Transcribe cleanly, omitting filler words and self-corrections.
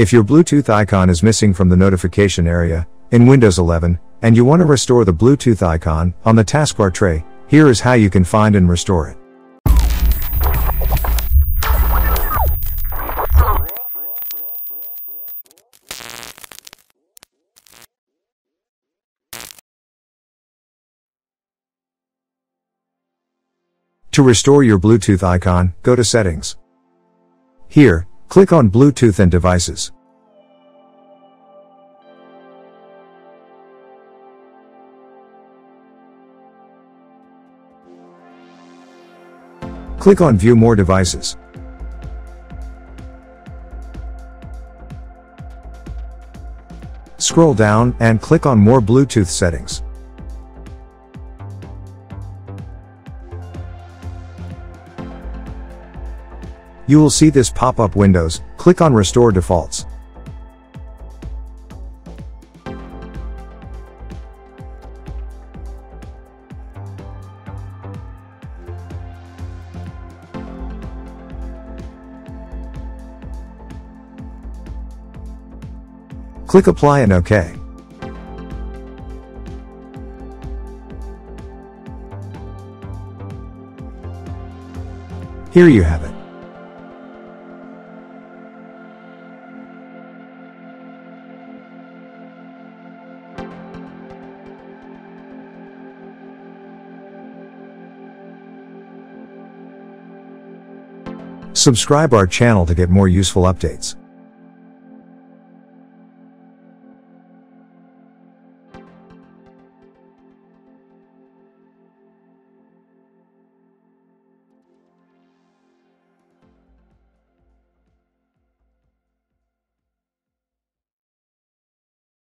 If your Bluetooth icon is missing from the notification area in Windows 11, and you want to restore the Bluetooth icon on the taskbar tray, here is how you can find and restore it. To restore your Bluetooth icon, go to Settings. Here, click on Bluetooth and Devices. Click on View More Devices. Scroll down and click on More Bluetooth Settings. You will see this pop-up windows. Click on Restore Defaults. Click Apply and OK. Here you have it. Subscribe our channel to get more useful updates.